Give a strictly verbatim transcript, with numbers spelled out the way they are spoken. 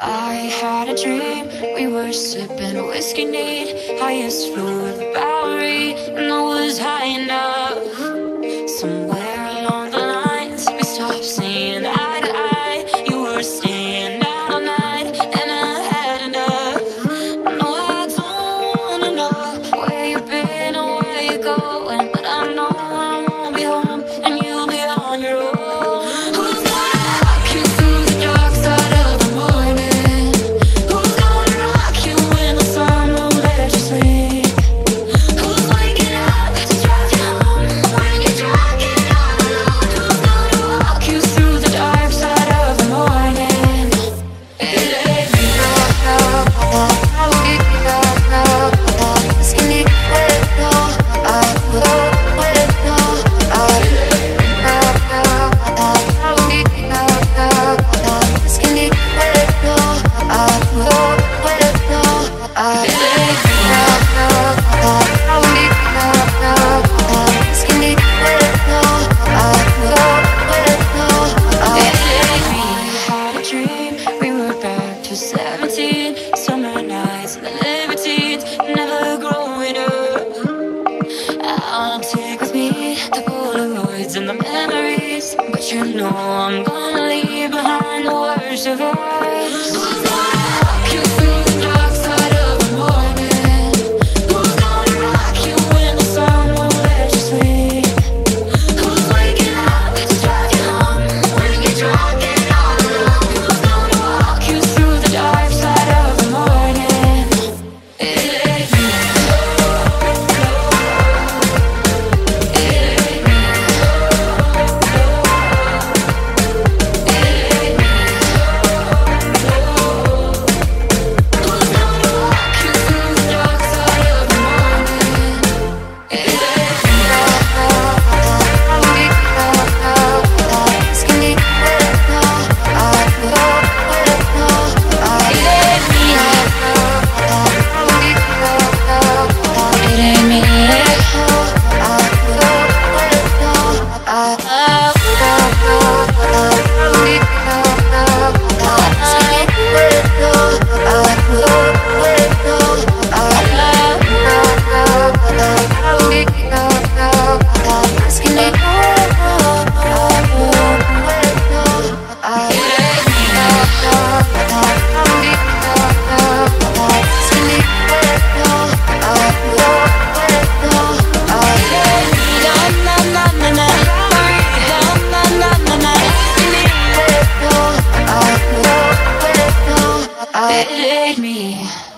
I had a dream, we were sipping a whiskey neat, highest floor of the Bowery, and I was high enough. Somewhere along the lines, we stopped seeing eye to eye. You were staying out all night, and I had enough. No, I don't wanna know where you've been or where you're going, but I know I won't be home, and you'll be on your own. seventeen, summer nights and the libertines, never growing up. I'll take with me the Polaroids and the memories, but you know I'm gonna leave behind the worst of us. Take me.